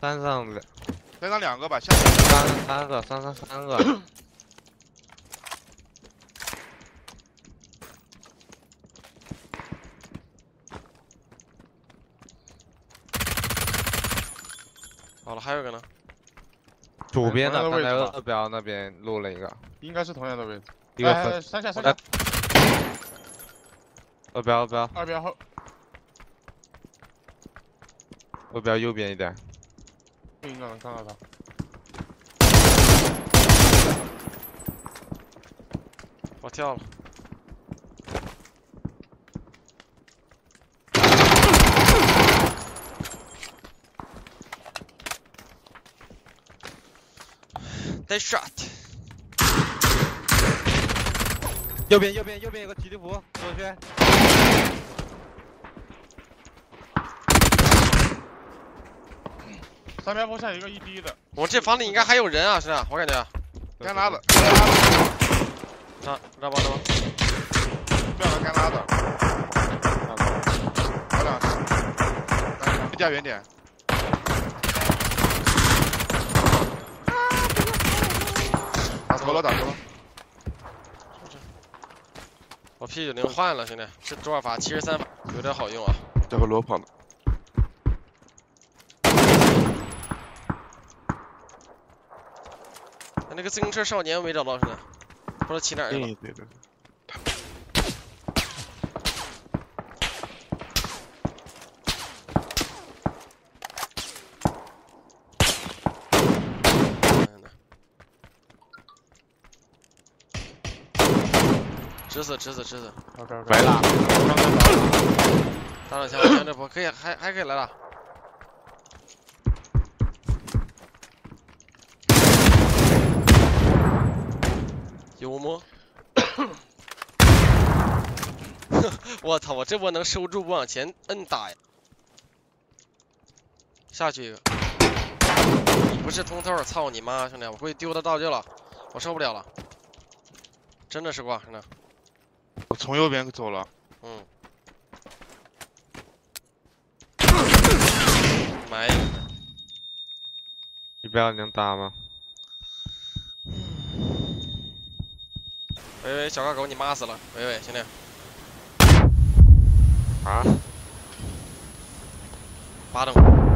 山上两，山上两个吧，下面三个，山上3个。好了，还有一个呢。左边的，刚才二标那边落了一个，应该是同样的位置。一个分，三下。二标。二标后。 坐标右边一点，不应该能看到他。我跳了。Nice shot。右边有个吉利服，左圈。 三边坡下一个1v1的，我这房里应该还有人啊，是啊，我感觉。干拉的，让吧，不要干拉的。好两个，离家远点。打头了。我 P90换了，兄弟，这多少发？73发，有点好用啊。这个罗跑了。 那个自行车少年没找到是吧？不知道骑哪儿去了。对。直死。白了。打两枪，往前这波可以，还可以来了。 幽默，我操！我这波能收住不往前摁打呀？下去一个，你不是通透，操你妈！兄弟，我估计丢他道具了，我受不了了，真的是挂，真的。我从右边走了。嗯。埋。你不要能打吗？ 喂，小狗，你妈死了！喂，兄弟。啊？8等。